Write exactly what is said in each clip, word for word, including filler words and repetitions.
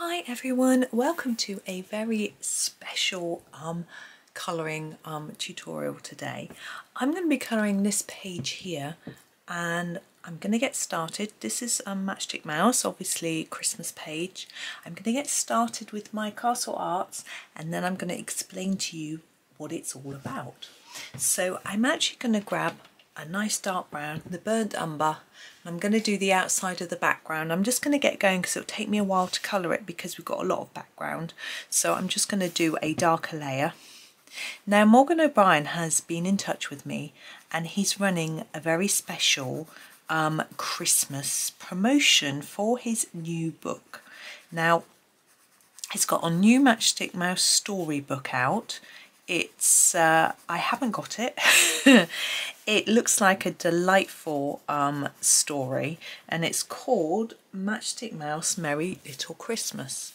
Hi everyone, welcome to a very special um, colouring um, tutorial today. I'm going to be colouring this page here and I'm going to get started. This is um, Matchstick Mouse, obviously Christmas page. I'm going to get started with my Castle Arts and then I'm going to explain to you what it's all about. So I'm actually going to grab a nice dark brown, the burnt umber. I'm going to do the outside of the background. I'm just going to get going because it'll take me a while to colour it because we've got a lot of background. So I'm just going to do a darker layer. Now Morgan O'Brien has been in touch with me and he's running a very special um, Christmas promotion for his new book. Now he's got a new Matchstick Mouse storybook out. It's, uh, I haven't got it. It looks like a delightful um, story and it's called Matchstick Mouse Merry Little Christmas.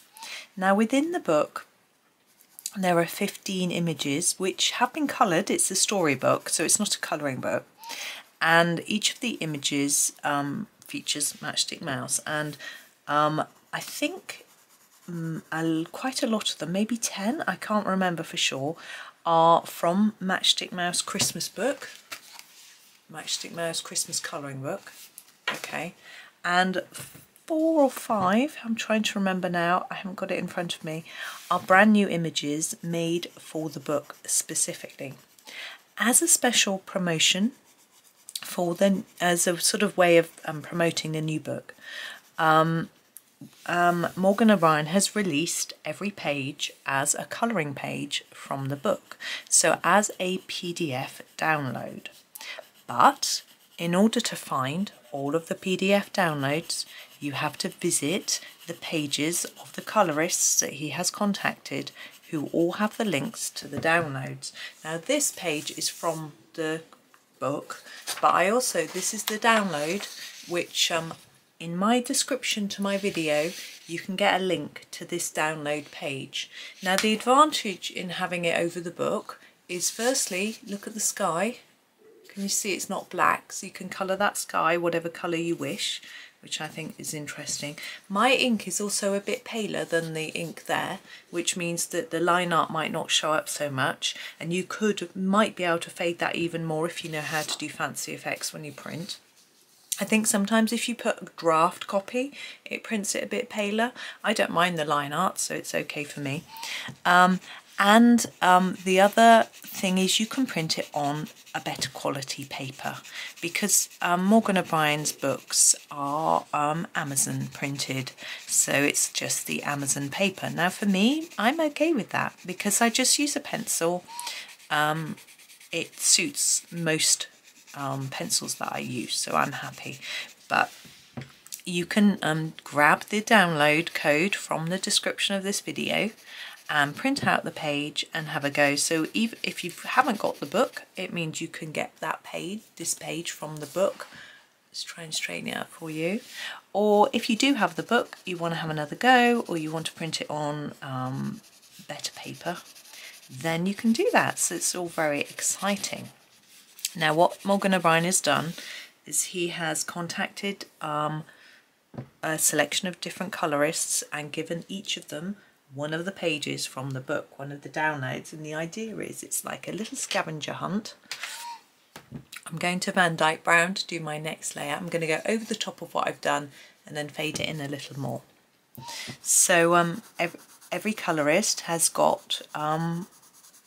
Now within the book there are fifteen images which have been coloured. It's a storybook, so it's not a colouring book. And each of the images um, features Matchstick Mouse. And um, I think Um, a, quite a lot of them, maybe ten, I can't remember for sure, are from Matchstick Mouse Christmas book, Matchstick Mouse Christmas colouring book. Okay, and four or five, I'm trying to remember now, I haven't got it in front of me, are brand new images made for the book specifically. As a special promotion for them, as a sort of way of um, promoting the new book, um, Um, Morgan O'Brien has released every page as a colouring page from the book, so as a P D F download. But in order to find all of the P D F downloads, you have to visit the pages of the colourists that he has contacted, who all have the links to the downloads. Now this page is from the book, but I also, this is the download which um, in my description to my video, you can get a link to this download page. Now the advantage in having it over the book is, firstly, look at the sky. Can you see it's not black? So you can colour that sky whatever colour you wish, which I think is interesting. My ink is also a bit paler than the ink there, which means that the line art might not show up so much, and you could might be able to fade that even more if you know how to do fancy effects when you print. I think sometimes if you put a draft copy, it prints it a bit paler. I don't mind the line art, so it's okay for me. Um, and um, the other thing is you can print it on a better quality paper, because um, Morgan O'Brien's books are um, Amazon printed, so it's just the Amazon paper. Now for me, I'm okay with that because I just use a pencil. Um, it suits most Um, pencils that I use, so I'm happy. But you can um, grab the download code from the description of this video and print out the page and have a go. So even if you haven't got the book, it means you can get that page, this page from the book. Let's try and straighten it out for you. Or if you do have the book, you want to have another go, or you want to print it on um, better paper, then you can do that. So it's all very exciting. Now what Morgan O'Brien has done is he has contacted um, a selection of different colourists and given each of them one of the pages from the book, one of the downloads, and the idea is it's like a little scavenger hunt. I'm going to Van Dyke Brown to do my next layer. I'm going to go over the top of what I've done and then fade it in a little more. So um, every, every colourist has got um,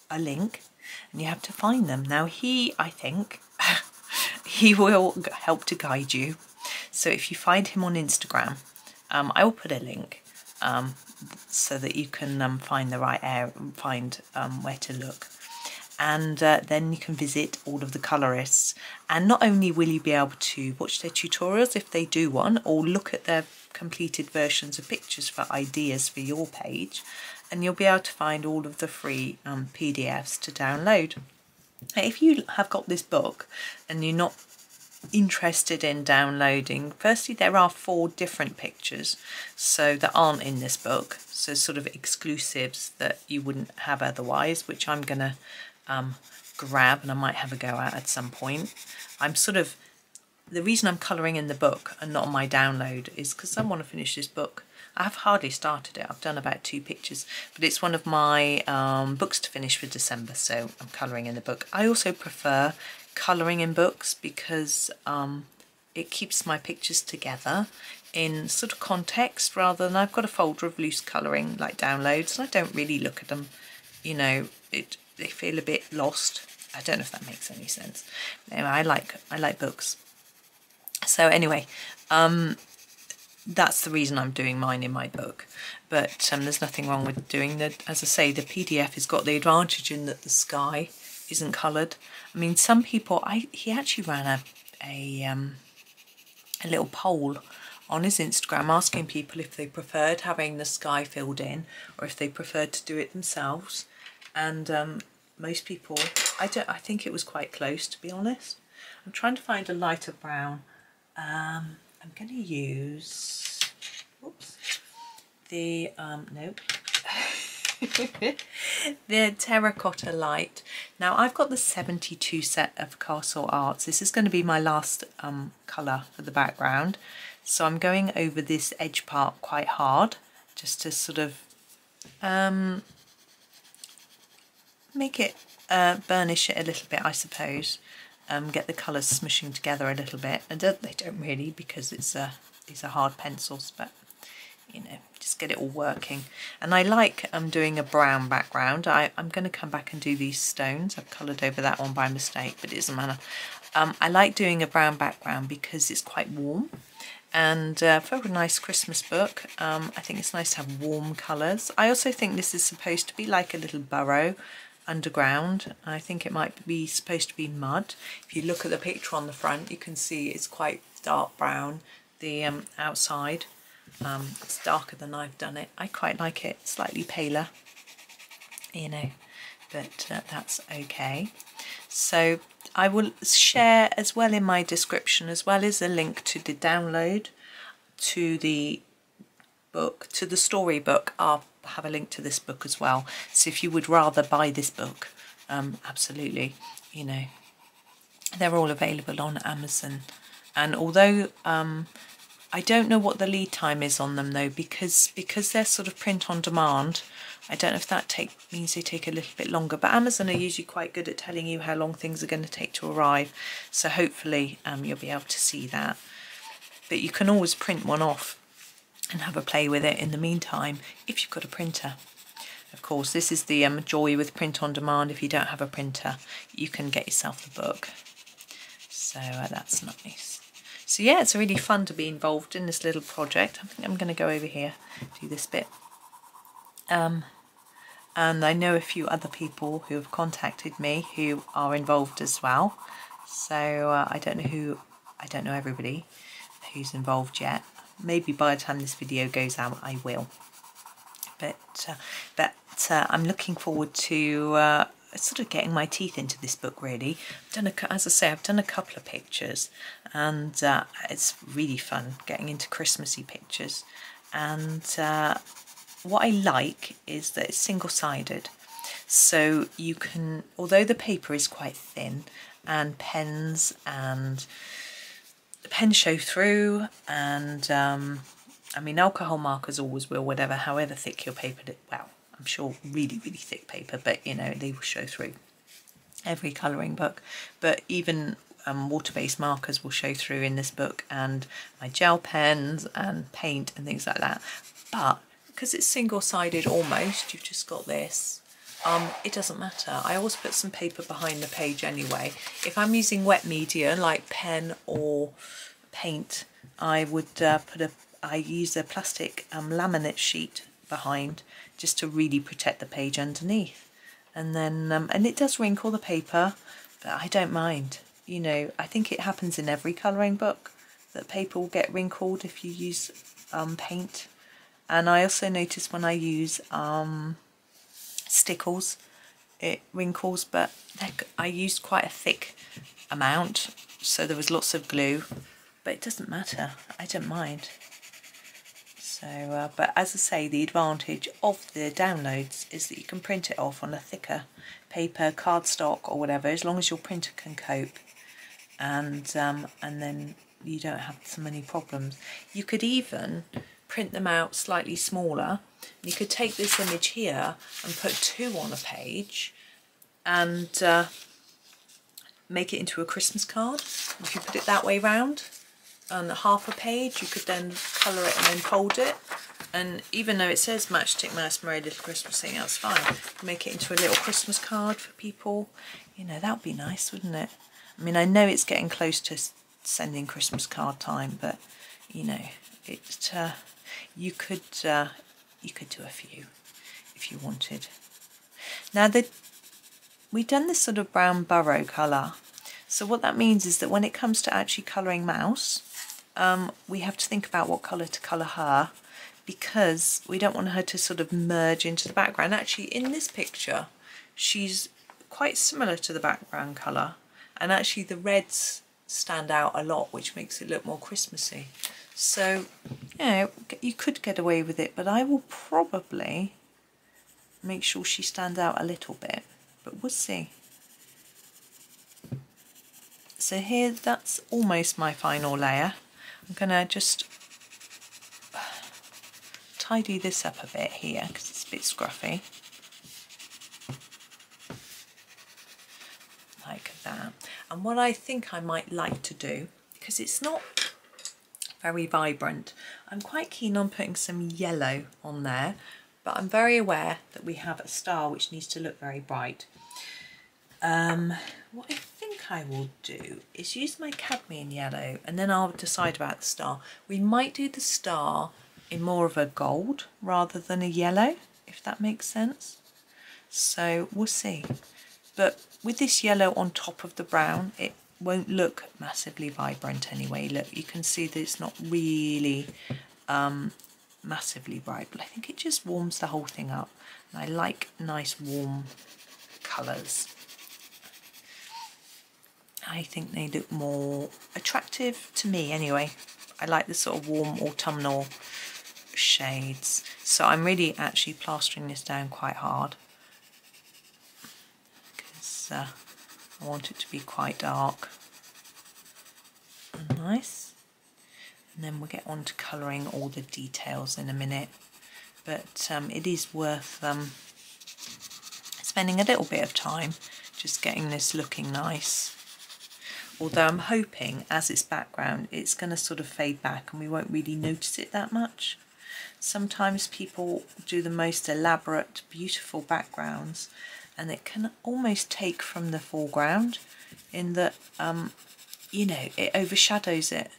a link, and you have to find them. Now he, I think, he will help to guide you. So if you find him on Instagram, um, I will put a link um, so that you can um, find the right area and find um, where to look. And uh, then you can visit all of the colourists. And not only will you be able to watch their tutorials if they do one, or look at their completed versions of pictures for ideas for your page, and you'll be able to find all of the free um, P D Fs to download. If you have got this book and you're not interested in downloading, firstly there are four different pictures so that aren't in this book, so sort of exclusives that you wouldn't have otherwise, which I'm going to um, grab and I might have a go at at some point. I'm sort of, the reason I'm colouring in the book and not on my download is because I want to finish this book. I've hardly started it. I've done about two pictures, but it's one of my um, books to finish for December, so I'm colouring in the book. I also prefer colouring in books because um, it keeps my pictures together in sort of context, rather than I've got a folder of loose colouring like downloads and I don't really look at them, you know, it they feel a bit lost. I don't know if that makes any sense. Anyway, I like I like books. So anyway, um, that's the reason I'm doing mine in my book. But um, there's nothing wrong with doing that. As I say, the P D F has got the advantage in that the sky isn't coloured. I mean, some people, I he actually ran a a, um, a little poll on his Instagram asking people if they preferred having the sky filled in or if they preferred to do it themselves. And um, most people, I don't. I think it was quite close, to be honest. I'm trying to find a lighter brown. Um, I'm going to use, oops, the um, nope, the terracotta light. Now I've got the seventy-two set of Castle Arts. This is going to be my last um, colour for the background, so I'm going over this edge part quite hard, just to sort of um, make it. Uh, burnish it a little bit, I suppose, um, get the colours smishing together a little bit. And they don't really, because it's a, these are hard pencils, but you know, just get it all working. And I like um, doing a brown background. I, I'm going to come back and do these stones. I've coloured over that one by mistake, but it doesn't matter. Um, I like doing a brown background because it's quite warm. And uh, for a nice Christmas book, um, I think it's nice to have warm colours. I also think this is supposed to be like a little burrow underground. I think it might be supposed to be mud. If you look at the picture on the front, you can see it's quite dark brown, the um, outside. Um, it's darker than I've done it. I quite like it, slightly paler, you know, but uh, that's okay. So I will share as well in my description, as well as a link to the download, to the book, to the storybook. I'll have a link to this book as well, so if you would rather buy this book, um, absolutely, you know, they're all available on Amazon. And although um, I don't know what the lead time is on them though, because because they're sort of print on demand, I don't know if that take means they take a little bit longer, but Amazon are usually quite good at telling you how long things are going to take to arrive, so hopefully um, you'll be able to see that. But you can always print one off and have a play with it in the meantime, if you've got a printer. Of course, this is the um, joy with print on demand. If you don't have a printer, you can get yourself the book. So uh, that's nice. So yeah, it's really fun to be involved in this little project. I think I'm going to go over here, do this bit. Um, and I know a few other people who have contacted me who are involved as well. So uh, I don't know who, I don't know everybody who's involved yet. Maybe by the time this video goes out, I will. But uh, but uh, I'm looking forward to uh, sort of getting my teeth into this book. Really, I've done a, as I say, I've done a couple of pictures, and uh, it's really fun getting into Christmassy pictures. And uh, what I like is that it's single-sided, so you can, although the paper is quite thin, and pens and pen show through, and um, I mean, alcohol markers always will, whatever, however thick your paper, well, I'm sure really really thick paper, but you know, they will show through every colouring book. But even um, water-based markers will show through in this book, and my gel pens and paint and things like that. But because it's single-sided almost, you've just got this, um, it doesn't matter. I always put some paper behind the page anyway. If I'm using wet media like pen or paint, I would uh, put a, I use a plastic um, laminate sheet behind, just to really protect the page underneath. And then, um, and it does wrinkle the paper, but I don't mind. You know, I think it happens in every colouring book that paper will get wrinkled if you use um, paint. And I also notice when I use um, stickles, it wrinkles, but I used quite a thick amount, so there was lots of glue. But it doesn't matter, I don't mind. So, uh, but as I say, the advantage of the downloads is that you can print it off on a thicker paper, cardstock or whatever, as long as your printer can cope, and um, and then you don't have so many problems. You could even print them out slightly smaller. You could take this image here and put two on a page and uh, make it into a Christmas card. If you put it that way round on half a page, you could then colour it and then fold it. And even though it says Matchstick Mouse Merry Little Christmas thing, that's fine. Make it into a little Christmas card for people. You know, that would be nice, wouldn't it? I mean, I know it's getting close to sending Christmas card time, but you know, it. Uh, you could uh, you could do a few if you wanted. Now the we've done this sort of brown burrow colour, so what that means is that when it comes to actually colouring Mouse, um, we have to think about what colour to colour her, because we don't want her to sort of merge into the background. Actually, in this picture, she's quite similar to the background colour, and actually the reds stand out a lot, which makes it look more Christmassy. So, you know, you could get away with it, but I will probably make sure she stands out a little bit, but we'll see. So here, that's almost my final layer. I'm gonna just tidy this up a bit here because it's a bit scruffy. Like that. And what I think I might like to do, because it's not very vibrant, I'm quite keen on putting some yellow on there, but I'm very aware that we have a star which needs to look very bright. Um, what I think I will do is use my cadmium yellow, and then I'll decide about the star. We might do the star in more of a gold rather than a yellow, if that makes sense. So we'll see. But with this yellow on top of the brown, it won't look massively vibrant anyway. Look, you can see that it's not really um, massively bright, but I think it just warms the whole thing up. And I like nice warm colours. I think they look more attractive to me anyway. I like the sort of warm autumnal shades, so I'm really actually plastering this down quite hard because uh, I want it to be quite dark and nice, and then we'll get on to colouring all the details in a minute, but um, it is worth um, spending a little bit of time just getting this looking nice. Although I'm hoping as it's background it's going to sort of fade back and we won't really notice it that much. Sometimes people do the most elaborate, beautiful backgrounds and it can almost take from the foreground in that, um, you know, it overshadows it.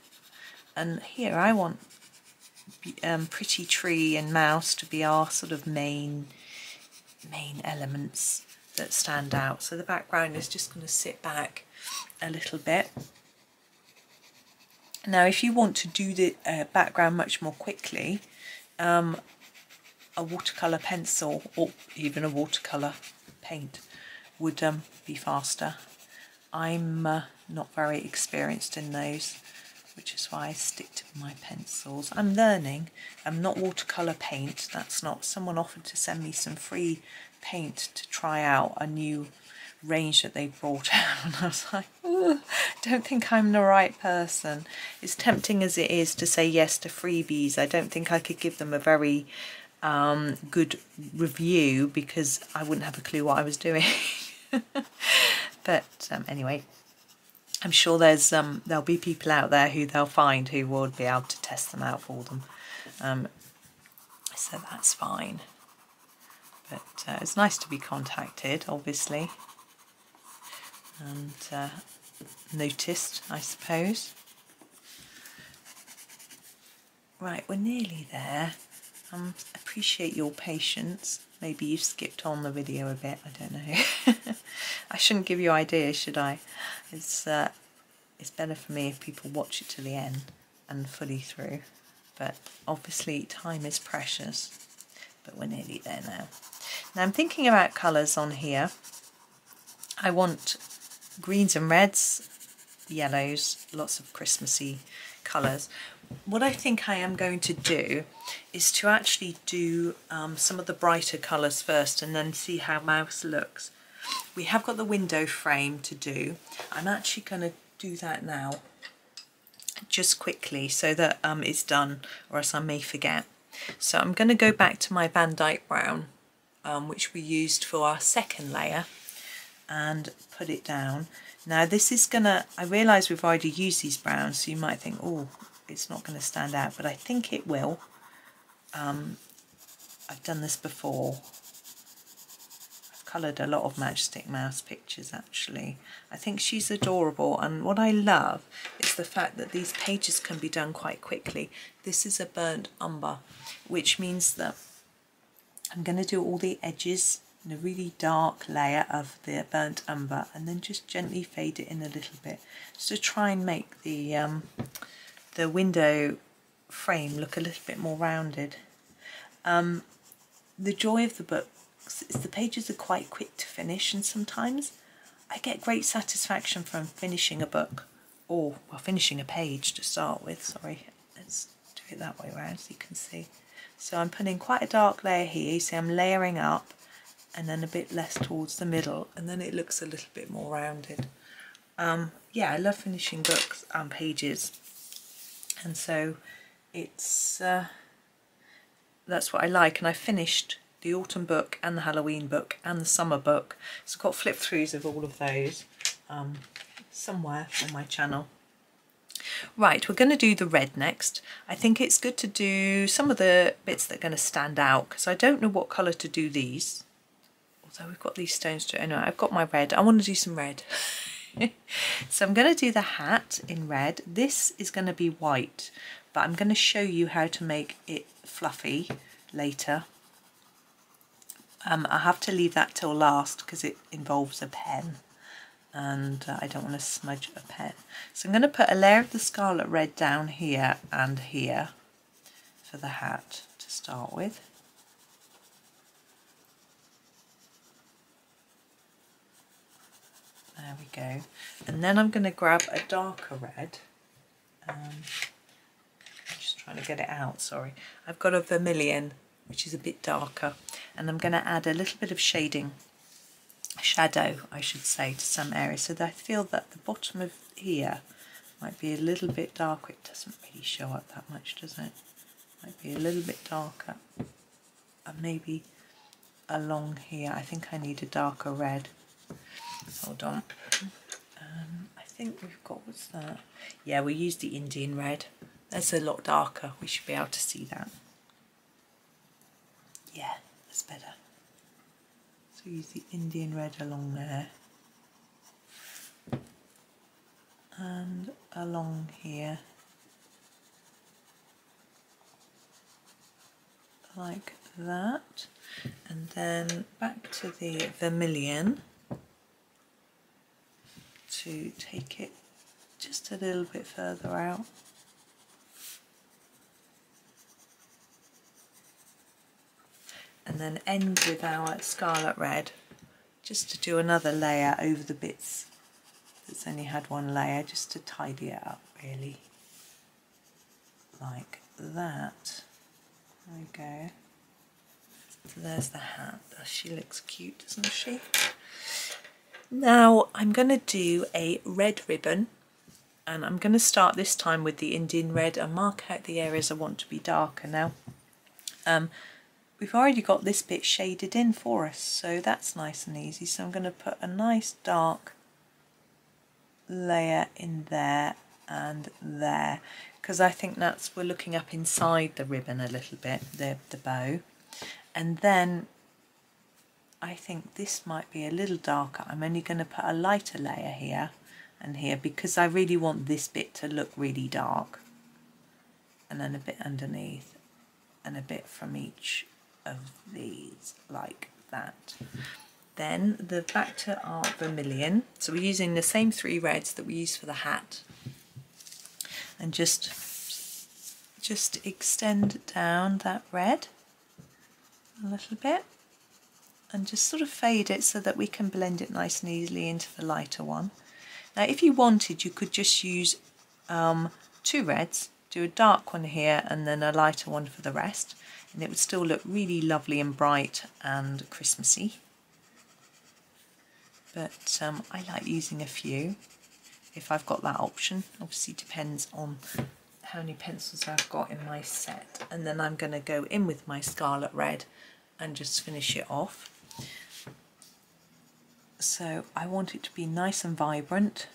And here I want um, pretty tree and mouse to be our sort of main, main elements that stand out. So the background is just going to sit back a little bit. Now if you want to do the uh, background much more quickly, um, a watercolour pencil or even a watercolour paint would um, be faster. I'm uh, not very experienced in those, which is why I stick to my pencils. I'm learning. I'm not watercolour paint, that's not. Someone offered to send me some free paint to try out a new range that they brought out, and I was like, I don't think I'm the right person. As tempting as it is to say yes to freebies, I don't think I could give them a very um, good review because I wouldn't have a clue what I was doing. But um, anyway, I'm sure there's um, there'll be people out there who they'll find who will be able to test them out for them, um, so that's fine. But uh, it's nice to be contacted, obviously, and uh, noticed, I suppose. Right, we're nearly there. Um, appreciate your patience. Maybe you've skipped on the video a bit, I don't know. I shouldn't give you ideas, should I? It's, uh, it's better for me if people watch it to the end and fully through. But obviously time is precious, but we're nearly there now. Now I'm thinking about colours on here. I want greens and reds, yellows, lots of Christmassy colours. What I think I am going to do is to actually do um, some of the brighter colours first and then see how Mouse looks. We have got the window frame to do. I'm actually going to do that now just quickly so that um, it's done, or else I may forget. So I'm going to go back to my Van Dyke Brown, um, which we used for our second layer, and put it down. Now this is going to, I realise we've already used these browns, so you might think, oh, it's not going to stand out, but I think it will. Um, I've done this before. I've coloured a lot of Matchstick Mouse pictures actually. I think she's adorable, and what I love is the fact that these pages can be done quite quickly. This is a burnt umber, which means that I'm going to do all the edges in a really dark layer of the burnt umber and then just gently fade it in a little bit, just to try and make the, um, the window frame look a little bit more rounded. Um, the joy of the books is the pages are quite quick to finish, and sometimes I get great satisfaction from finishing a book, or well, finishing a page to start with, sorry, let's do it that way around so you can see. So I'm putting quite a dark layer here, you see I'm layering up and then a bit less towards the middle, and then it looks a little bit more rounded. Um, yeah, I love finishing books and pages, and so it's uh, that's what I like. And I finished the autumn book and the Halloween book and the summer book, so I've got flip throughs of all of those um, somewhere on my channel. Right, we're going to do the red next. I think it's good to do some of the bits that are going to stand out, because I don't know what colour to do these, although we've got these stones to, oh no, I've got my red, I want to do some red. So I'm going to do the hat in red. This is going to be white, but I'm going to show you how to make it fluffy later. Um, I have to leave that till last because it involves a pen, and uh, I don't want to smudge a pen. So I'm going to put a layer of the scarlet red down here and here for the hat to start with. There we go. And then I'm going to grab a darker red. Um, I'm just trying to get it out, sorry. I've got a vermilion, which is a bit darker. And I'm going to add a little bit of shading, shadow, I should say, to some areas. So that I feel that the bottom of here might be a little bit darker. It doesn't really show up that much, does it? Might be a little bit darker. And maybe along here, I think I need a darker red. Hold on, um, I think we've got, what's that? Yeah, we used the Indian red. That's a lot darker, we should be able to see that. Yeah, that's better. So use the Indian red along there. And along here. Like that. And then back to the vermilion, to take it just a little bit further out. And then end with our scarlet red, just to do another layer over the bits that's only had one layer, just to tidy it up really, like that. There we go. So there's the hat. She looks cute, doesn't she? Now I'm going to do a red ribbon, and I'm going to start this time with the Indian red and mark out the areas I want to be darker. Now um, we've already got this bit shaded in for us, so that's nice and easy. So I'm going to put a nice dark layer in there and there, because I think that's, we're looking up inside the ribbon a little bit, the, the bow. And then I think this might be a little darker. I'm only going to put a lighter layer here and here, because I really want this bit to look really dark, and then a bit underneath and a bit from each of these, like that. Then the back to our vermilion, so we're using the same three reds that we used for the hat, and just just extend down that red a little bit and just sort of fade it so that we can blend it nice and easily into the lighter one. Now if you wanted, you could just use um, two reds, do a dark one here and then a lighter one for the rest, and it would still look really lovely and bright and Christmassy. But um, I like using a few. if I've got that option. Obviously depends on how many pencils I've got in my set. And then I'm going to go in with my Scarlet Red and just finish it off. So I want it to be nice and vibrant,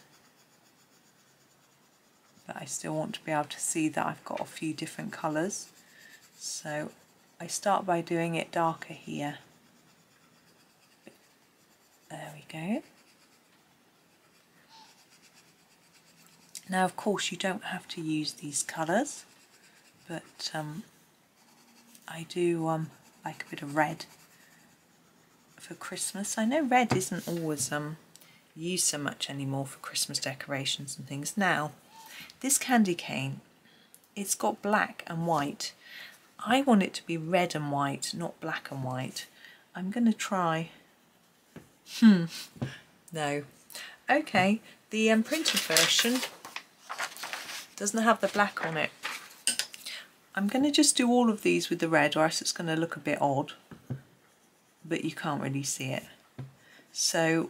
but I still want to be able to see that I've got a few different colours. So I start by doing it darker here. There we go. Now of course you don't have to use these colours, but um, I do um, like a bit of red for Christmas. I know red isn't always um, used so much anymore for Christmas decorations and things. Now this candy cane, it's got black and white. I want it to be red and white, not black and white. I'm going to try... Hmm, no. Okay, the um, printed version doesn't have the black on it. I'm going to just do all of these with the red, or else it's going to look a bit odd. But you can't really see it. So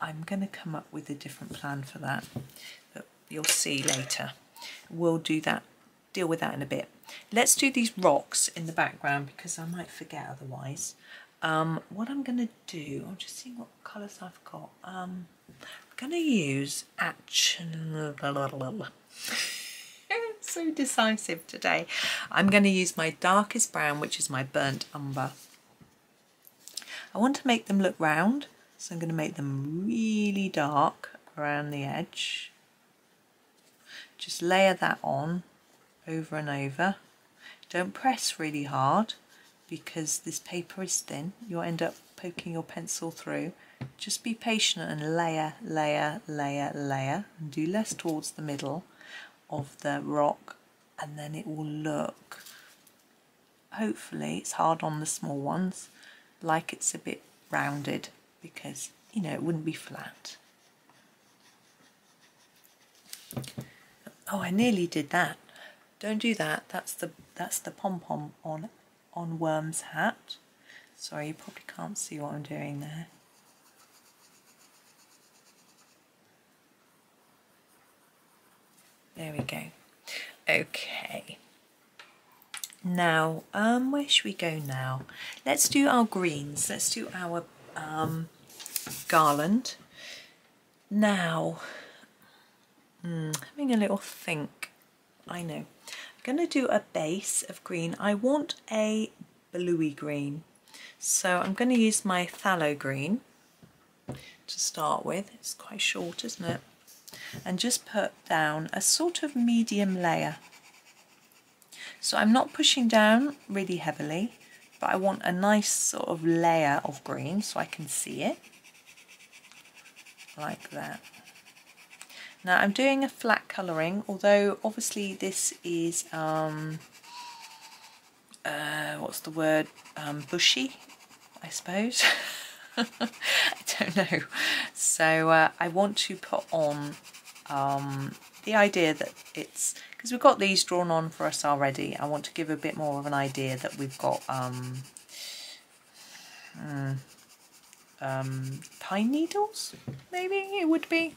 I'm going to come up with a different plan for that. But you'll see later. We'll do that, deal with that in a bit. Let's do these rocks in the background because I might forget otherwise. Um, what I'm going to do, I'm just seeing what colours I've got. Um, I'm going to use action. So decisive today. I'm going to use my darkest brown, which is my burnt umber. I want to make them look round, so I'm going to make them really dark around the edge. Just layer that on over and over. Don't press really hard because this paper is thin. You'll end up poking your pencil through. Just be patient and layer, layer, layer, layer, and do less towards the middle of the rock, and then it will look, hopefully it's hard on the small ones, like it's a bit rounded, because you know it wouldn't be flat. Oh, I nearly did that. Don't do that. That's the that's the pom-pom on on Worm's hat. Sorry, you probably can't see what I'm doing there. There we go. Okay. Now, um, where should we go now? Let's do our greens. Let's do our um, garland. Now, hmm, having a little think. I know. I'm going to do a base of green. I want a bluey green. So I'm going to use my phthalo green to start with. It's quite short, isn't it? And just put down a sort of medium layer. So I'm not pushing down really heavily, but I want a nice sort of layer of green so I can see it, like that. Now I'm doing a flat colouring, although obviously this is, um, uh, what's the word, um, bushy, I suppose. I don't know. So uh, I want to put on um, the idea that it's, because we've got these drawn on for us already, I want to give a bit more of an idea that we've got um, mm, um, pine needles, maybe it would be.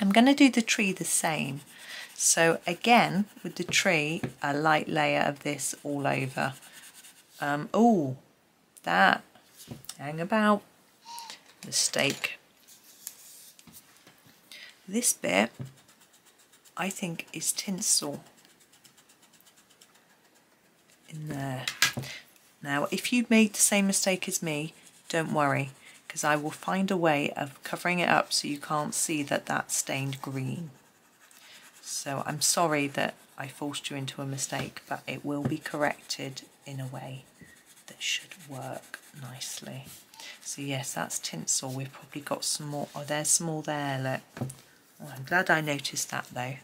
I'm going to do the tree the same. So again, with the tree, a light layer of this all over. Um, oh, that, hang about, mistake. This bit, I think, is tinsel in there. Now if you made the same mistake as me, don't worry, because I will find a way of covering it up so you can't see that that's stained green. So I'm sorry that I forced you into a mistake, but it will be corrected in a way that should work nicely. So yes, that's tinsel. We've probably got some more. Oh, there's some more there, look. Oh, I'm glad I noticed that though.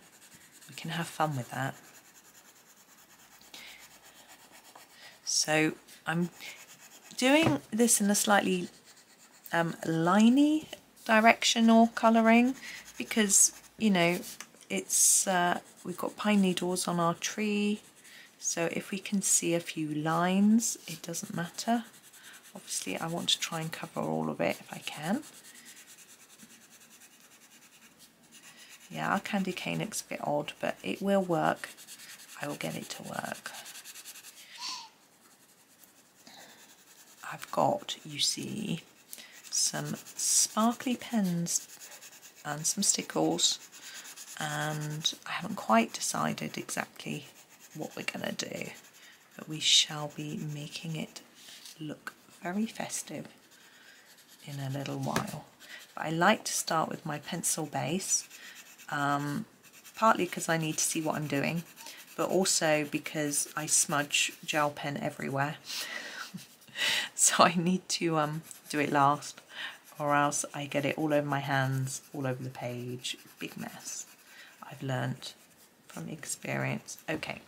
We can have fun with that. So I'm doing this in a slightly um, liney directional colouring because, you know, it's uh, we've got pine needles on our tree. So if we can see a few lines, it doesn't matter. Obviously, I want to try and cover all of it if I can. Yeah, our candy cane looks a bit odd, but it will work. I will get it to work. I've got, you see, some sparkly pens and some stickles, and I haven't quite decided exactly what we're going to do, but we shall be making it look very festive in a little while. But I like to start with my pencil base, um, partly because I need to see what I'm doing, but also because I smudge gel pen everywhere. So I need to um, do it last, or else I get it all over my hands, all over the page, big mess. I've learnt from experience. Okay,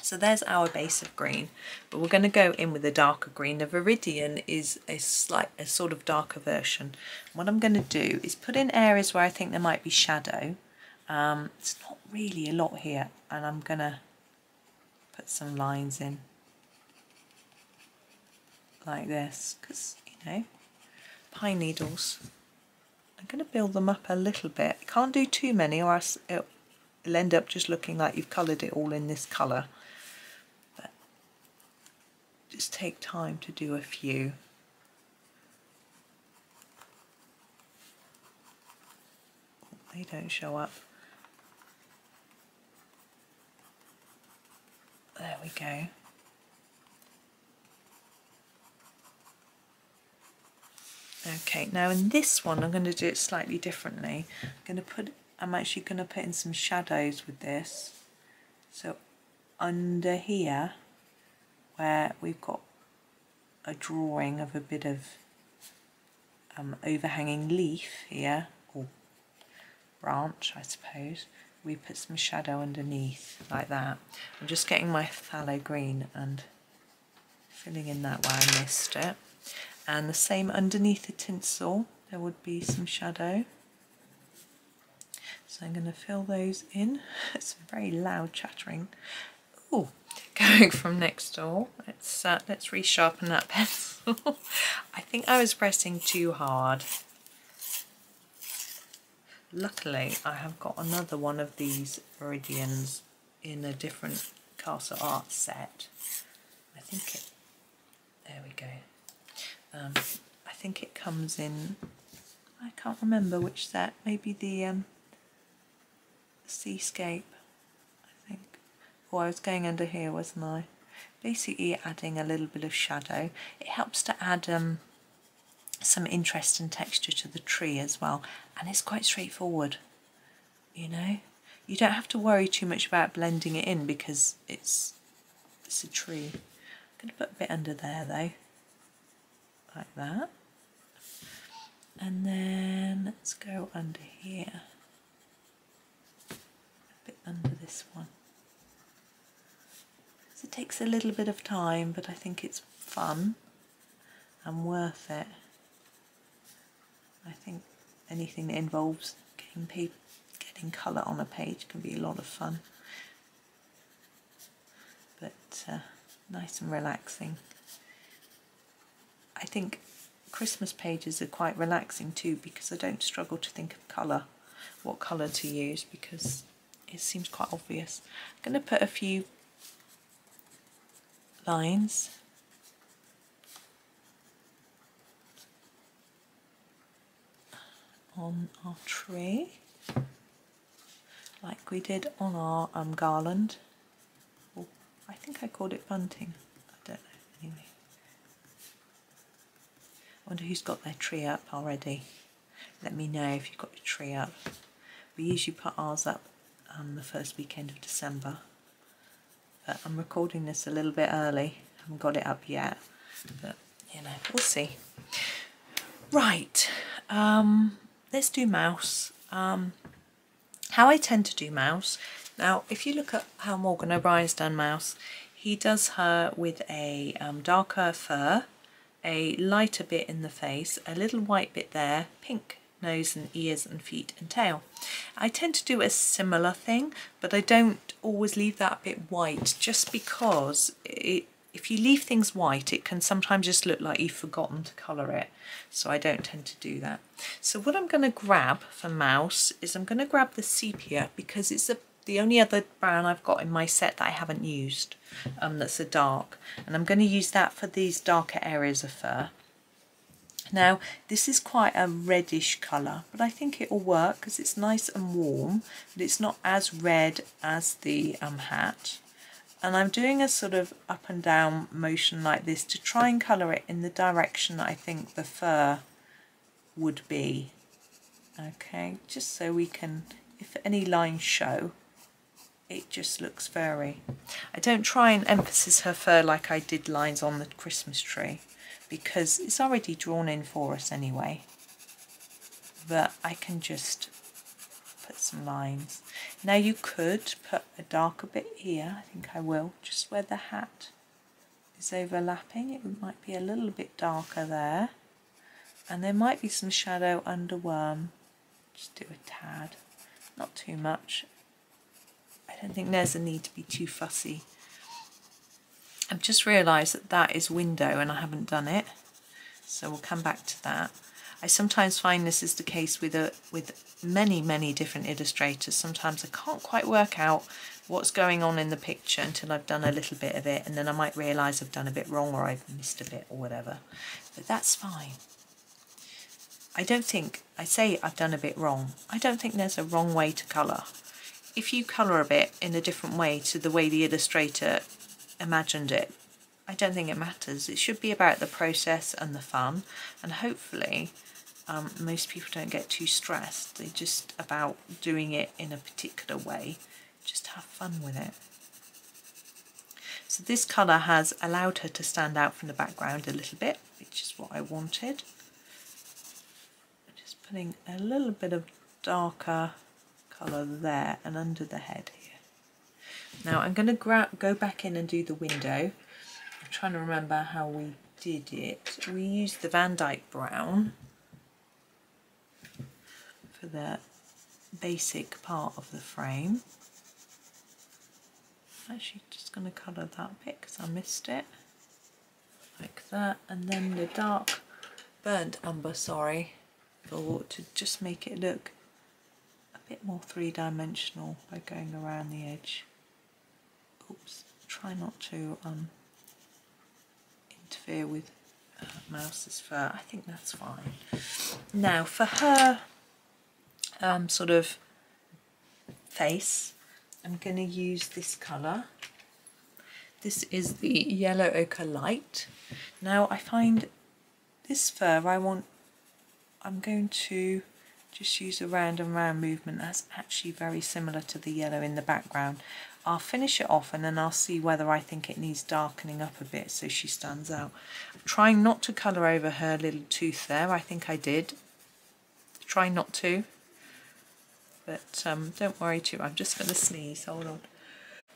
so there's our base of green, but we're going to go in with a darker green. The Veridian is a slight, a sort of darker version. What I'm going to do is put in areas where I think there might be shadow. Um, it's not really a lot here, and I'm going to put some lines in like this, because, you know, pine needles. I'm going to build them up a little bit. I can't do too many or else it'll end up just looking like you've coloured it all in this colour. But just take time to do a few. They don't show up. There we go. Okay, now in this one I'm going to do it slightly differently. I'm going to put, I'm actually going to put in some shadows with this. So under here, where we've got a drawing of a bit of um, overhanging leaf here, or branch I suppose, we put some shadow underneath like that. I'm just getting my phthalo green and filling in that where I missed it. And the same underneath the tinsel, there would be some shadow. So I'm going to fill those in. It's very loud chattering. Oh, going from next door. Let's uh, let's resharpen that pencil. I think I was pressing too hard. Luckily, I have got another one of these Veridians in a different Castle Arts set. I think it. There we go. Um, I think it comes in, I can't remember which set, maybe the um, seascape, I think. Oh, I was going under here, wasn't I? Basically adding a little bit of shadow. It helps to add um, some interest and texture to the tree as well, and it's quite straightforward, you know. You don't have to worry too much about blending it in because it's, it's a tree. I'm going to put a bit under there though. Like that, and then let's go under here, a bit under this one. So it takes a little bit of time, but I think it's fun and worth it. I think anything that involves getting people getting colour on a page can be a lot of fun, but uh, nice and relaxing. I think Christmas pages are quite relaxing too, because I don't struggle to think of colour, what colour to use, because it seems quite obvious. I'm going to put a few lines. On our tree, like we did on our um, garland. Oh, I think I called it bunting, I don't know, anyway. I wonder who's got their tree up already. Let me know if you've got your tree up. We usually put ours up um, the first weekend of December. But I'm recording this a little bit early. I haven't got it up yet. But, you know, we'll see. Right. Um, let's do mouse. Um, how I tend to do mouse. Now, if you look at how Morgan O'Brien's done mouse, he does her with a um, darker fur, a lighter bit in the face, a little white bit there, pink nose and ears and feet and tail. I tend to do a similar thing, but I don't always leave that bit white, just because it if you leave things white, it can sometimes just look like you've forgotten to colour it, so I don't tend to do that. So what I'm going to grab for Mouse is I'm going to grab the sepia, because it's a, the only other brown I've got in my set that I haven't used, um, that's a dark, and I'm going to use that for these darker areas of fur. Now, this is quite a reddish colour, but I think it will work because it's nice and warm, but it's not as red as the um, hat. And I'm doing a sort of up and down motion like this to try and colour it in the direction that I think the fur would be. Okay, just so we can, if any lines show, it just looks furry. I don't try and emphasise her fur like I did lines on the Christmas tree, because it's already drawn in for us anyway, but I can just put some lines. Now you could put a darker bit here, I think I will, just where the hat is overlapping, it might be a little bit darker there, and there might be some shadow under worm, just do a tad, not too much. I don't think there's a need to be too fussy. I've just realised that that is window and I haven't done it, so we'll come back to that. I sometimes find this is the case with a, with many, many different illustrators. Sometimes I can't quite work out what's going on in the picture until I've done a little bit of it, and then I might realise I've done a bit wrong or I've missed a bit or whatever, but that's fine. I don't think, I say I've done a bit wrong, I don't think there's a wrong way to colour. If you colour a bit in a different way to the way the illustrator imagined it, I don't think it matters. It should be about the process and the fun, and hopefully um, most people don't get too stressed. They're just about doing it in a particular way. Just have fun with it. So this colour has allowed her to stand out from the background a little bit, which is what I wanted. I'm just putting a little bit of darker colour there and under the head. Now I'm going to grab, go back in and do the window. I'm trying to remember how we did it. We used the Van Dyke Brown for the basic part of the frame. I'm actually just going to colour that bit because I missed it. Like that, and then the dark burnt umber, sorry, for, to just make it look a bit more three-dimensional by going around the edge. Oops, try not to um, interfere with uh, Mouse's fur. I think that's fine. Now for her um, sort of face, I'm going to use this colour. This is the yellow ochre light. Now I find this fur I want, I'm going to just use a round and round movement that's actually very similar to the yellow in the background. I'll finish it off and then I'll see whether I think it needs darkening up a bit so she stands out. I'm trying not to colour over her little tooth there, I think I did. Try not to, but um, don't worry too, I'm just going to sneeze, hold on.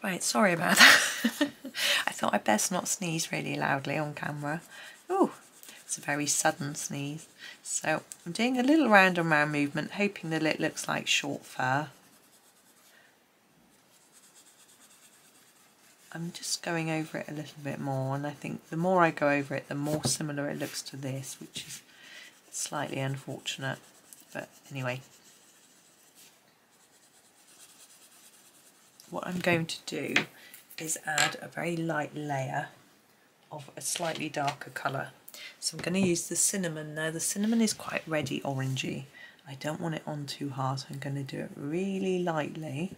Right, sorry about that. I thought I'd best not sneeze really loudly on camera. Ooh, it's a very sudden sneeze. So I'm doing a little round and round movement, hoping that it looks like short fur. I'm just going over it a little bit more, and I think the more I go over it, the more similar it looks to this, which is slightly unfortunate, but anyway. What I'm going to do is add a very light layer of a slightly darker colour. So I'm going to use the cinnamon. Now the cinnamon is quite reddy orangey. I don't want it on too hard, so I'm going to do it really lightly.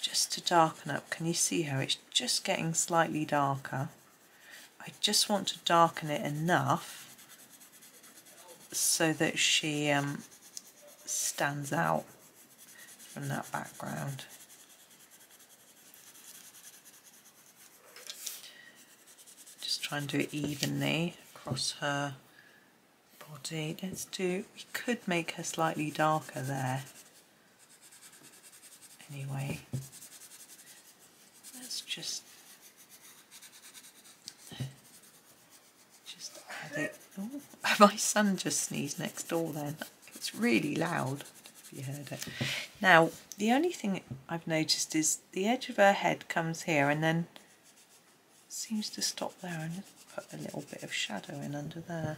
Just to darken up, can you see her? It's just getting slightly darker. I just want to darken it enough so that she um, stands out from that background. Just try and do it evenly across her body. Let's do, we could make her slightly darker there. Anyway, let's just just add it. Oh, my son just sneezed next door then. It's really loud, if you heard it. Now, the only thing I've noticed is the edge of her head comes here and then seems to stop there and put a little bit of shadow in under there.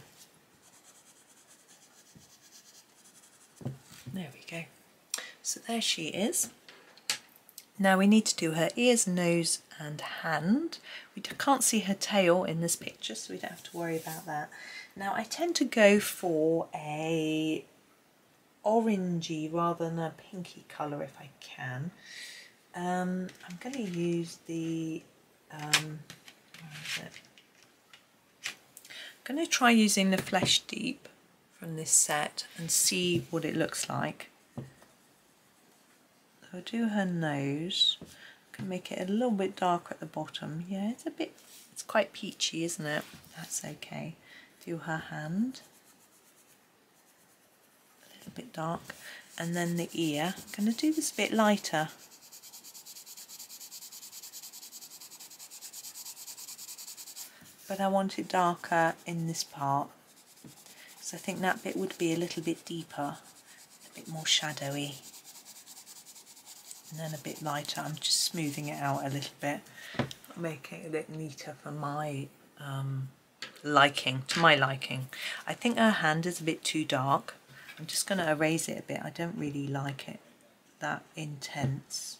There we go. So there she is. Now we need to do her ears, nose and hand. We can't see her tail in this picture, so we don't have to worry about that. Now I tend to go for a orangey rather than a pinky colour if I can. Um, I'm going to use the, um, where is it? I'm going to try using the Flesh Deep from this set and see what it looks like. I'll do her nose. I can make it a little bit darker at the bottom. Yeah, it's a bit, it's quite peachy, isn't it? That's okay. Do her hand. A little bit dark. And then the ear. I'm going to do this a bit lighter. But I want it darker in this part. So I think that bit would be a little bit deeper, a bit more shadowy. And then a bit lighter. I'm just smoothing it out a little bit, making it a bit neater for my um, liking, to my liking. I think her hand is a bit too dark. I'm just going to erase it a bit. I don't really like it that intense.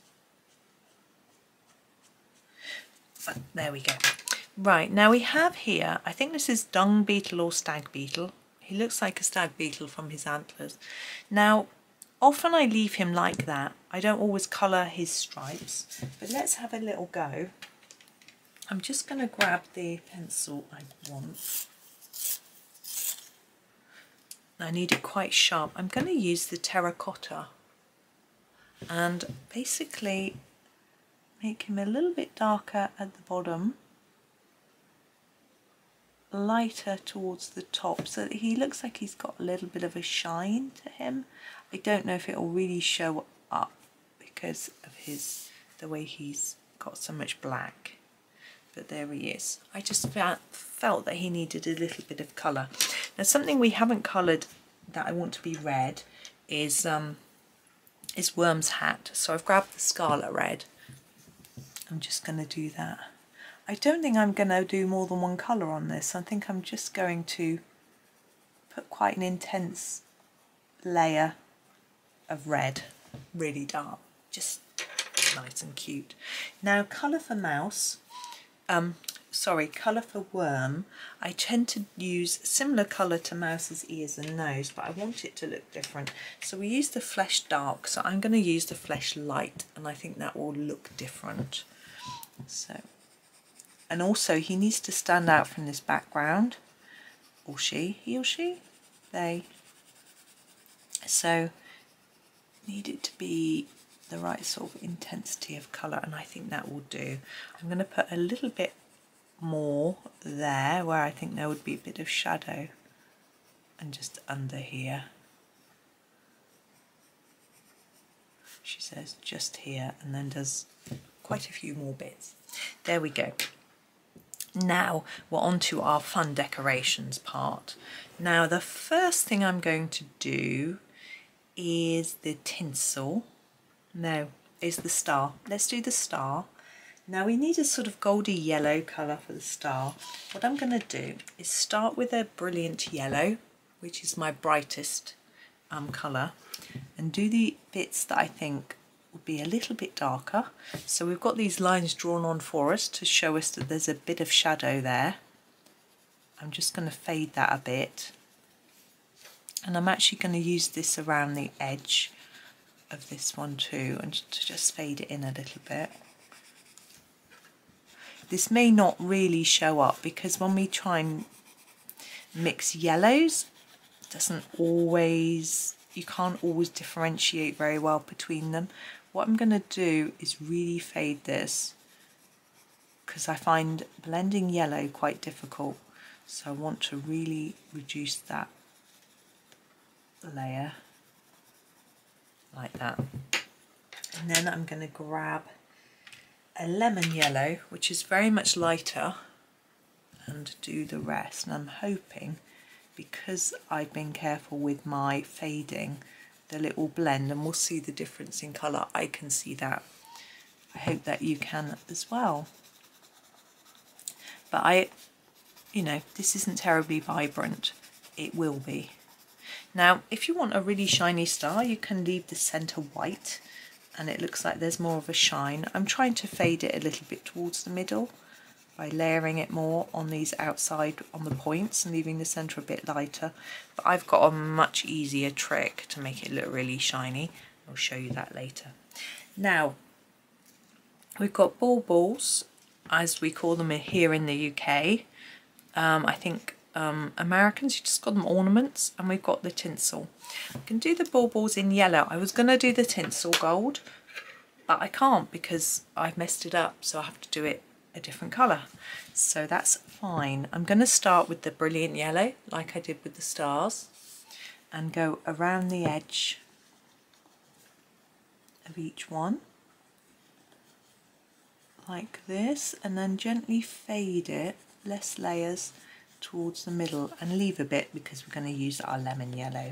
But there we go. Right, now we have here, I think this is dung beetle or stag beetle. He looks like a stag beetle from his antlers. Now, often I leave him like that. I don't always colour his stripes, but let's have a little go. I'm just going to grab the pencil I want. I need it quite sharp. I'm going to use the terracotta and basically make him a little bit darker at the bottom, lighter towards the top, so that he looks like he's got a little bit of a shine to him. I don't know if it will really show up because of his the way he's got so much black, but there he is. I just felt that he needed a little bit of colour. Now something we haven't coloured that I want to be red is um, is Worm's hat, so I've grabbed the Scarlet Red. I'm just going to do that. I don't think I'm going to do more than one colour on this. I think I'm just going to put quite an intense layer of red, really dark, just nice and cute. Now colour for mouse, um, sorry, colour for worm, I tend to use similar colour to mouse's ears and nose, but I want it to look different. So we use the Flesh Dark, so I'm going to use the Flesh Light, and I think that will look different. So. And also he needs to stand out from this background, or she, he or she, they. So need it to be the right sort of intensity of colour, and I think that will do. I'm going to put a little bit more there where I think there would be a bit of shadow, and just under here. She says just here, and then does quite a few more bits. There we go. Now we're on to our fun decorations part. Now the first thing I'm going to do is the tinsel. No, is the star. Let's do the star. Now we need a sort of goldy yellow colour for the star. What I'm going to do is start with a brilliant yellow, which is my brightest um, colour, and do the bits that I think would be a little bit darker. So we've got these lines drawn on for us to show us that there's a bit of shadow there. I'm just going to fade that a bit, and I'm actually going to use this around the edge of this one too, and to just fade it in a little bit. This may not really show up because when we try and mix yellows, it doesn't always, you can't always differentiate very well between them. What I'm going to do is really fade this, because I find blending yellow quite difficult, so I want to really reduce that layer like that. And then I'm going to grab a lemon yellow, which is very much lighter, and do the rest. And I'm hoping, because I've been careful with my fading, the little blend, and we'll see the difference in colour. I can see that. I hope that you can as well. But I, you know, this isn't terribly vibrant. It will be. Now, if you want a really shiny star, you can leave the centre white and it looks like there's more of a shine. I'm trying to fade it a little bit towards the middle by layering it more on these outside, on the points, and leaving the centre a bit lighter. But I've got a much easier trick to make it look really shiny. I'll show you that later. Now, we've got ball balls, as we call them here in the U K. Um, I think um, Americans, you just call them ornaments, and we've got the tinsel. I can do the ball balls in yellow. I was going to do the tinsel gold, but I can't because I've messed it up, so I have to do it a different colour. So that's fine. I'm going to start with the brilliant yellow, like I did with the stars, and go around the edge of each one like this, and then gently fade it, less layers, towards the middle, and leave a bit because we're going to use our lemon yellow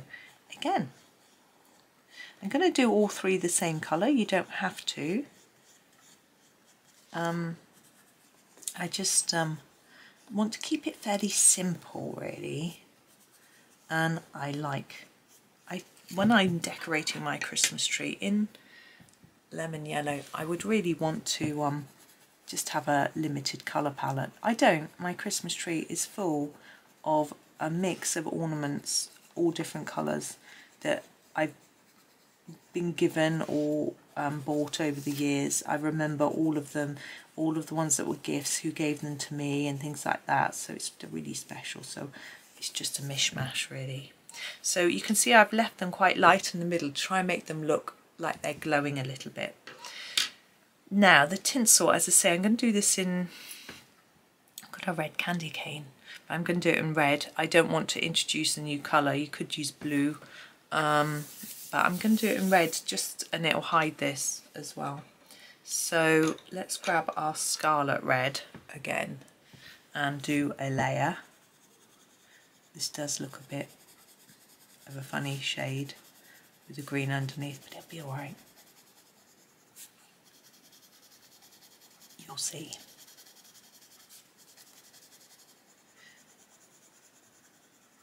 again. I'm going to do all three the same colour. You don't have to. Um, I just um, want to keep it fairly simple, really. And I like, I when I'm decorating my Christmas tree in lemon yellow, I would really want to um, just have a limited colour palette. I don't. My Christmas tree is full of a mix of ornaments, all different colours that I've been given or um, bought over the years. I remember all of them, all of the ones that were gifts, who gave them to me and things like that. So it's really special. So it's just a mishmash, really. So you can see I've left them quite light in the middle to try and make them look like they're glowing a little bit. Now the tinsel, as I say, I'm going to do this in, I've got a red candy cane, but I'm going to do it in red. I don't want to introduce a new colour. You could use blue, um, but I'm going to do it in red, just, and it'll hide this as well. So let's grab our scarlet red again and do a layer. This does look a bit of a funny shade with the green underneath, but it'll be alright. You'll see.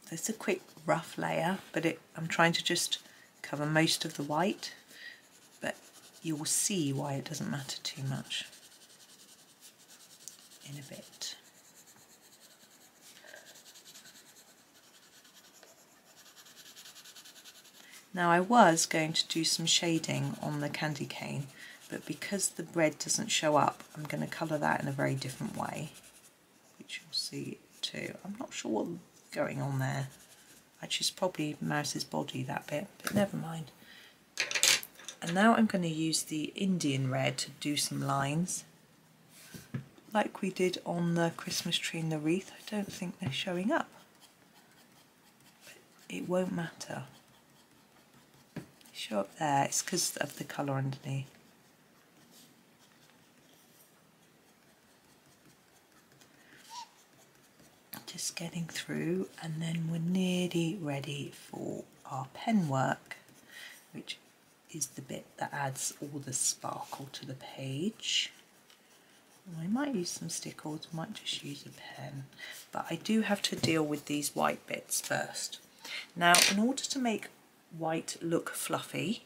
There's a quick rough layer, but it, I'm trying to just cover most of the white, but you will see why it doesn't matter too much in a bit. Now I was going to do some shading on the candy cane, but because the red doesn't show up, I'm going to colour that in a very different way, which you'll see too. I'm not sure what's going on there. Actually, it's probably Mouse's body, that bit, but never mind. And now I'm going to use the Indian red to do some lines, like we did on the Christmas tree and the wreath. I don't think they're showing up, but it won't matter. Show up there, it's because of the colour underneath. Just getting through, and then we're nearly ready for our pen work, which is the bit that adds all the sparkle to the page. We might use some stickles, might just use a pen, but I do have to deal with these white bits first. Now, in order to make white look fluffy,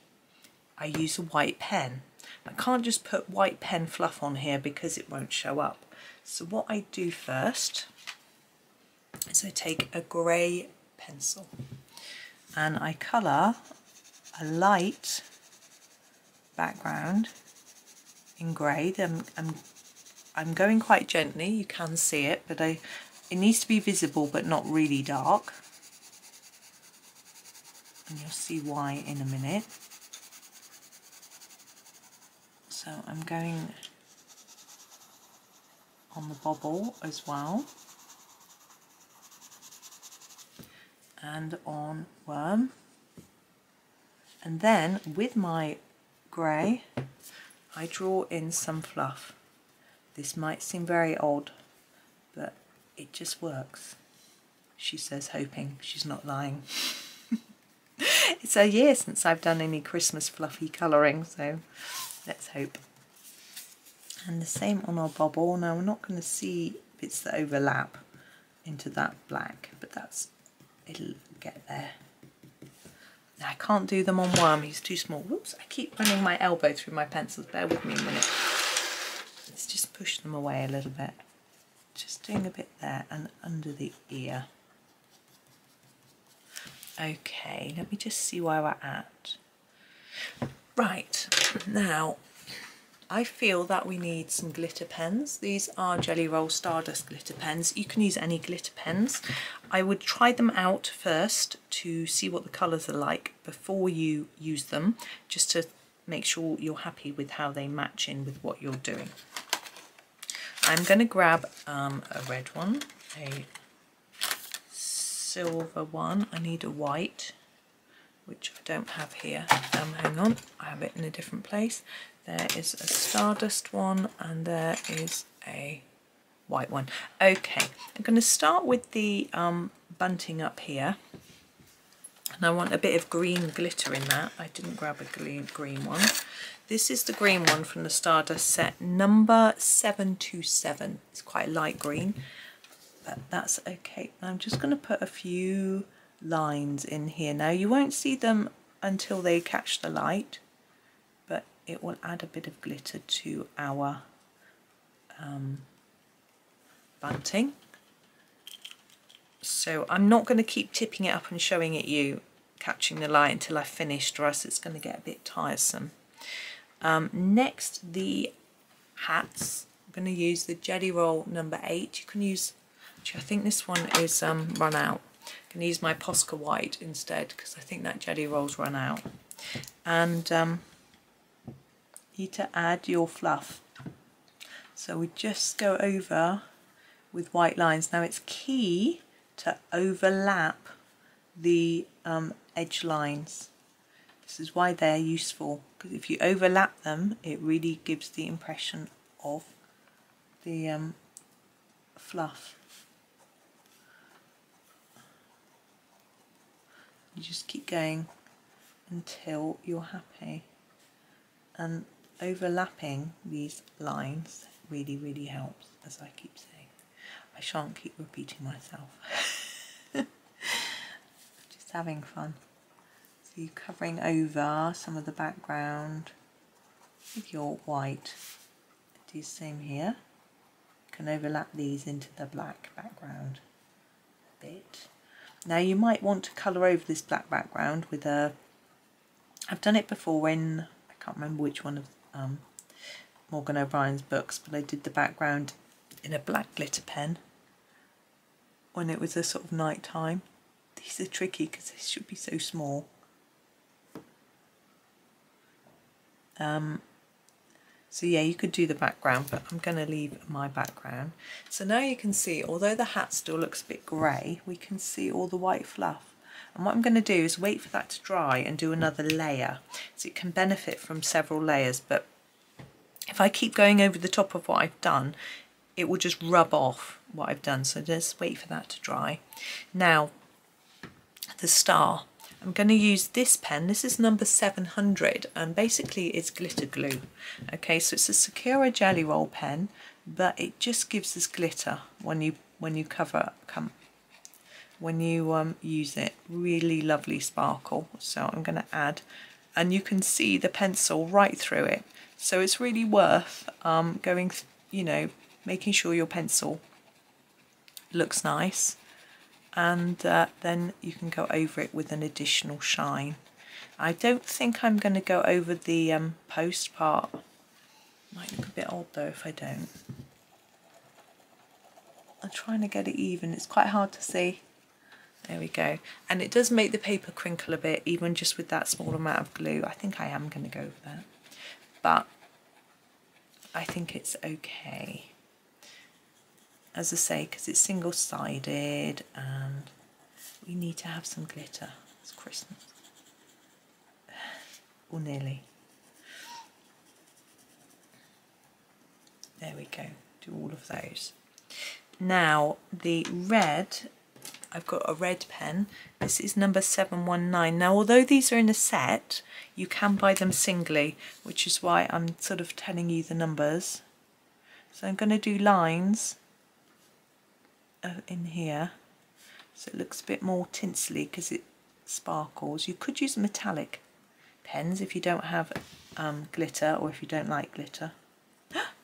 I use a white pen. I can't just put white pen fluff on here because it won't show up. So what I do first is I take a grey pencil and I colour a light background in grey. I'm, I'm, I'm going quite gently, you can see it, but I, it needs to be visible but not really dark. And you'll see why in a minute. So I'm going on the bobble as well, and on worm, and then with my grey I draw in some fluff. This might seem very odd, but it just works. She says, hoping she's not lying. It's a year since I've done any Christmas fluffy colouring, so let's hope. And the same on our bobble. Now we're not going to see it's the overlap into that black, but that's, it'll get there. Now I can't do them on one, he's too small. Whoops, I keep running my elbow through my pencils, bear with me a minute. Let's just push them away a little bit. Just doing a bit there and under the ear. Okay, let me just see where we're at. Right, now I feel that we need some glitter pens. These are Jelly Roll Stardust glitter pens. You can use any glitter pens. I would try them out first to see what the colours are like before you use them, just to make sure you're happy with how they match in with what you're doing. I'm going to grab um, a red one, a silver one. I need a white, which I don't have here. Um, hang on, I have it in a different place. There is a Stardust one and there is a white one. Okay, I'm going to start with the um, bunting up here, and I want a bit of green glitter in that. I didn't grab a green, green one. This is the green one from the Stardust set, number seven two seven. It's quite light green, but that's okay. I'm just going to put a few lines in here now. You won't see them until they catch the light, but it will add a bit of glitter to our um, bunting. So I'm not going to keep tipping it up and showing it you, catching the light, until I've finished, or else it's going to get a bit tiresome. Um, next, the hats. I'm going to use the Jelly Roll number eight. You can use, actually, I think this one is um, run out. I'm going to use my Posca white instead, because I think that Jelly Roll's run out. And um, need to add your fluff. So we just go over with white lines. Now it's key to overlap the um, edge lines. This is why they're useful, because if you overlap them, it really gives the impression of the um, fluff. You just keep going until you're happy, and overlapping these lines really really helps, as I keep saying. I shan't keep repeating myself. Just having fun. You're covering over some of the background with your white. Do the same here. You can overlap these into the black background a bit. Now you might want to colour over this black background with a, I've done it before in, I can't remember which one of um, Morgan O'Brien's books, but I did the background in a black glitter pen when it was a sort of night time. These are tricky because they should be so small. Um, so yeah, you could do the background, but I'm going to leave my background. So now you can see, although the hat still looks a bit grey, we can see all the white fluff. And what I'm going to do is wait for that to dry and do another layer. So it can benefit from several layers, but if I keep going over the top of what I've done, it will just rub off what I've done. So just wait for that to dry. Now, the star. I'm going to use this pen. This is number seven hundred, and basically it's glitter glue. Okay, so it's a Sakura Jelly Roll pen, but it just gives us glitter when you when you cover come when you um, use it. Really lovely sparkle. So I'm going to add, and you can see the pencil right through it. So it's really worth um, going, you know, making sure your pencil looks nice. And uh, then you can go over it with an additional shine. I don't think I'm going to go over the um, post part. Might look a bit odd though if I don't. I'm trying to get it even, it's quite hard to see. There we go. And it does make the paper crinkle a bit, even just with that small amount of glue. I think I am going to go over that, but I think it's okay. As I say, because it's single-sided and we need to have some glitter. It's Christmas. Or nearly. There we go, do all of those. Now, the red, I've got a red pen. This is number seven one nine. Now, although these are in a set, you can buy them singly, which is why I'm sort of telling you the numbers. So I'm going to do lines in here, so it looks a bit more tinsely because it sparkles. You could use metallic pens if you don't have um, glitter, or if you don't like glitter.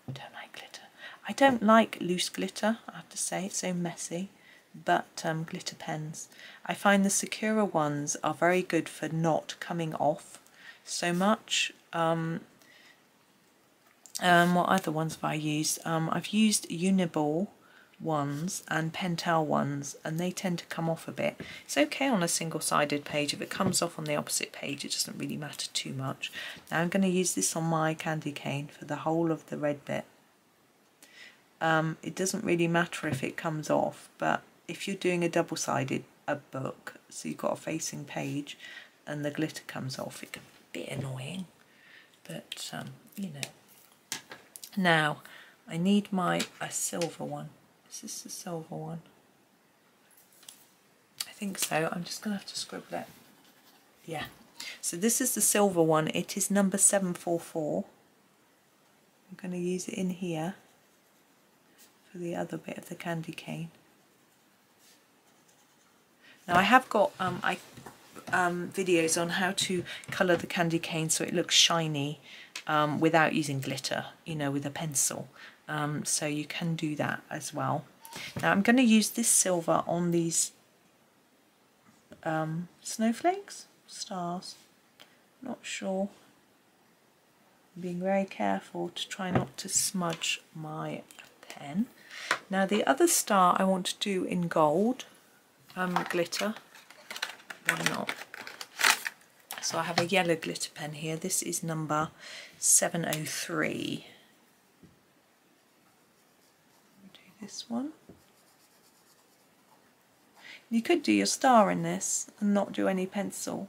Don't like glitter. I don't like loose glitter, I have to say, it's so messy, but um, glitter pens. I find the Sakura ones are very good for not coming off so much. Um, um, what other ones have I used? Um, I've used Uniball ones and Pentel ones, and they tend to come off a bit. It's okay on a single-sided page. If it comes off on the opposite page, it doesn't really matter too much. Now I'm going to use this on my candy cane for the whole of the red bit. Um, it doesn't really matter if it comes off, but if you're doing a double-sided a book, so you've got a facing page and the glitter comes off, it can be a bit annoying, but um, you know. Now I need my a silver one. Is this the silver one? I think so. I'm just going to have to scribble it. Yeah. So this is the silver one. It is number seven four four. I'm going to use it in here for the other bit of the candy cane. Now I have got um, I, um, videos on how to colour the candy cane so it looks shiny um, without using glitter, you know, with a pencil. Um, so you can do that as well. Now I'm going to use this silver on these um, snowflakes, stars, not sure. I'm being very careful to try not to smudge my pen. Now the other star I want to do in gold, um, glitter, why not? So I have a yellow glitter pen here, this is number seven oh three. This one. You could do your star in this and not do any pencil,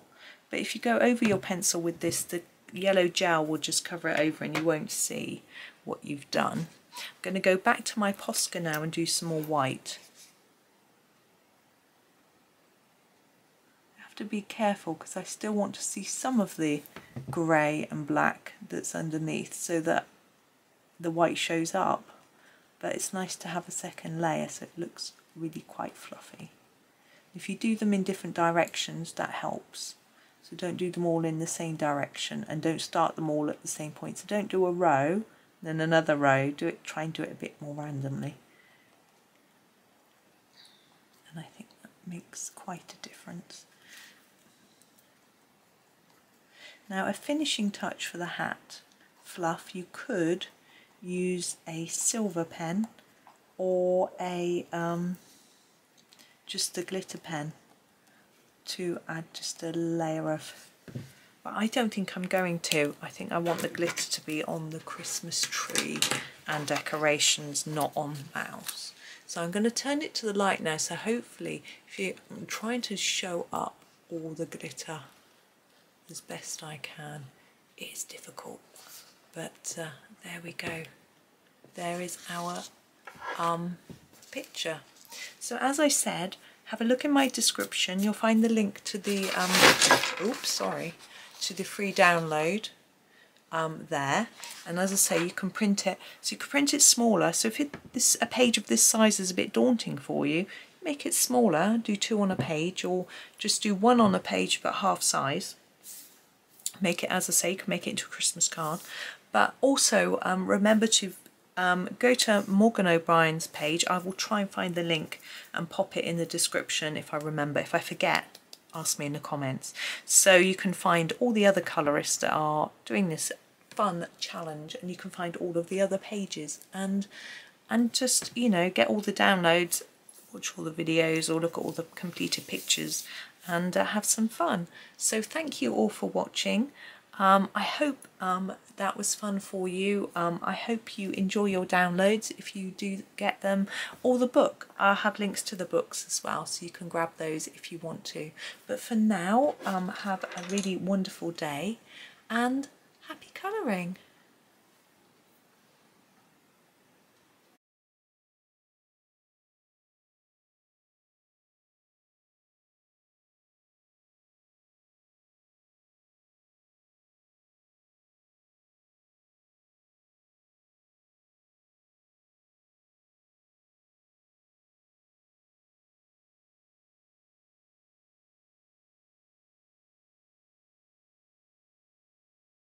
but if you go over your pencil with this, the yellow gel will just cover it over and you won't see what you've done. I'm going to go back to my Posca now and do some more white. I have to be careful because I still want to see some of the grey and black that's underneath so that the white shows up. But it's nice to have a second layer so it looks really quite fluffy. If you do them in different directions, that helps. So don't do them all in the same direction, and don't start them all at the same point. So don't do a row, then another row. Do it. Try and do it a bit more randomly. And I think that makes quite a difference. Now a finishing touch for the hat fluff, you could use a silver pen or a um, just a glitter pen to add just a layer of, but I don't think I'm going to. I think I want the glitter to be on the Christmas tree and decorations, not on the mouse. So I'm going to turn it to the light now, so hopefully if you, I'm trying to show up all the glitter as best I can. It's difficult, but uh, there we go. There is our um, picture. So as I said, have a look in my description. You'll find the link to the um, oops, sorry, to the free download um, there. And as I say, you can print it. So you can print it smaller. So if it, this a page of this size is a bit daunting for you, make it smaller. Do two on a page, or just do one on a page but half size. Make it, as I say, you can make it into a Christmas card. But also um, remember to um, go to Morgan O'Brien's page. I will try and find the link and pop it in the description if I remember. If I forget, ask me in the comments. So you can find all the other colorists that are doing this fun challenge, and you can find all of the other pages and and just, you know, get all the downloads, watch all the videos, or look at all the completed pictures and uh, have some fun. So thank you all for watching. Um, I hope um, that was fun for you. Um, I hope you enjoy your downloads if you do get them, or the book. I'll have links to the books as well, so you can grab those if you want to. But for now, um, have a really wonderful day and happy colouring.